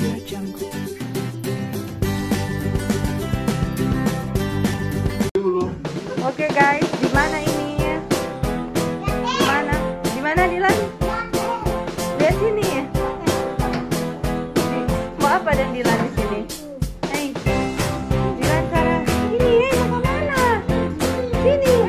menggoda janggut. Oke guys, di mana ini? Di mana Dilan? Lihat sini. Mau apa dan Dilan di sini? Hei, Dilan Sarah, ini mau kemana? Sini.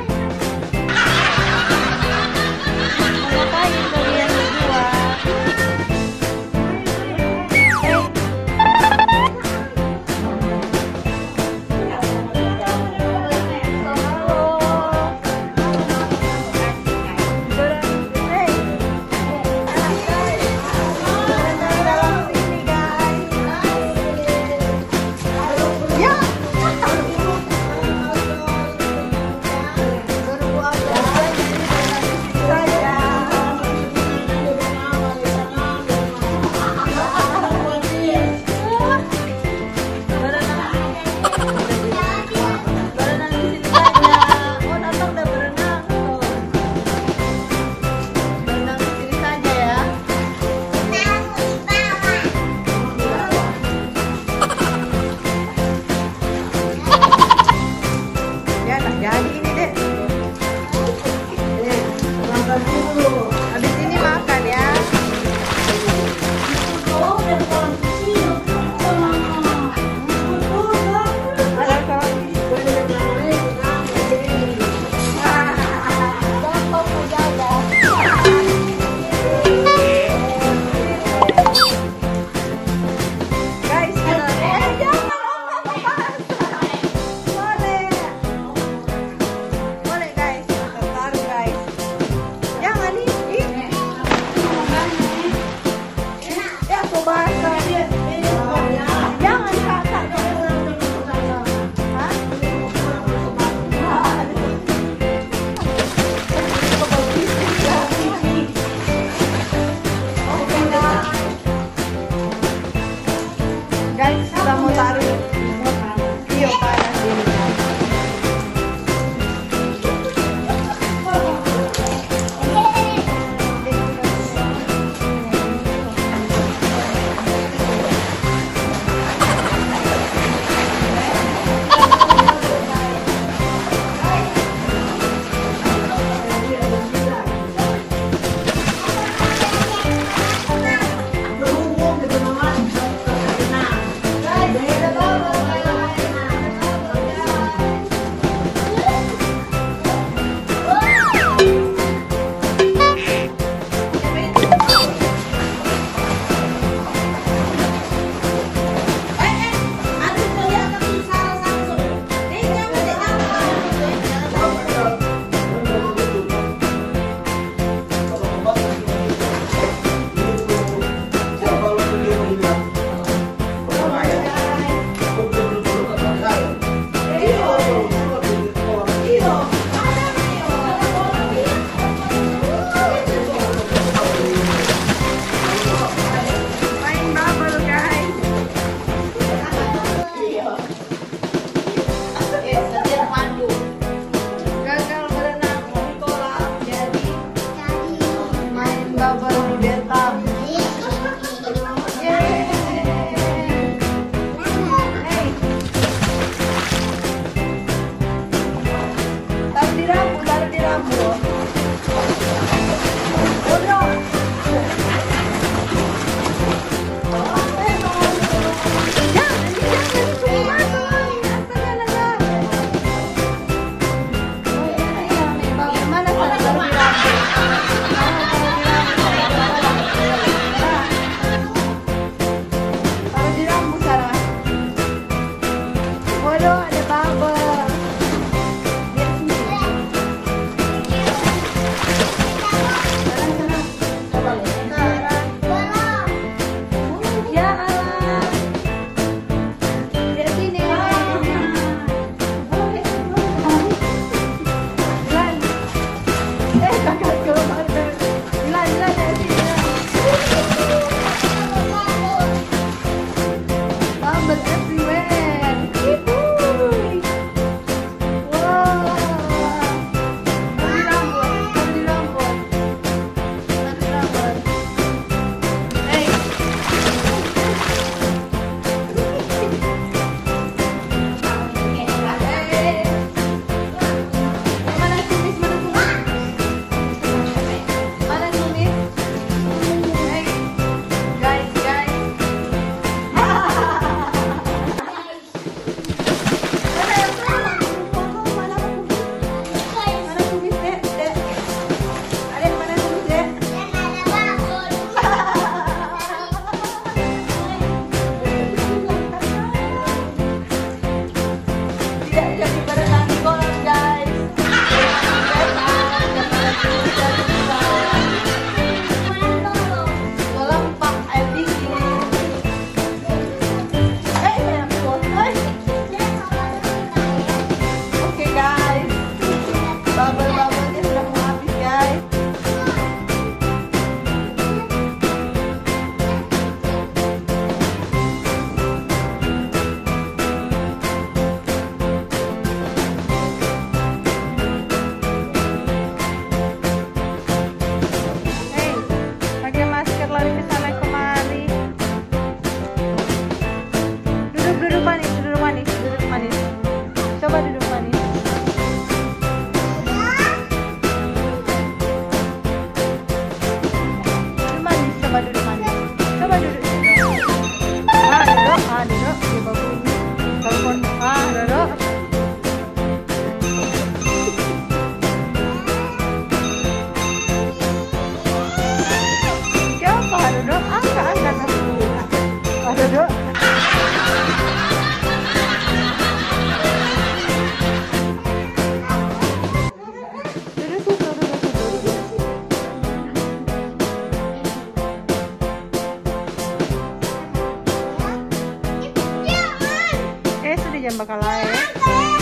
yang bakal layak.